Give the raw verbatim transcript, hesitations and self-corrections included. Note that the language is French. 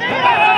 Hey!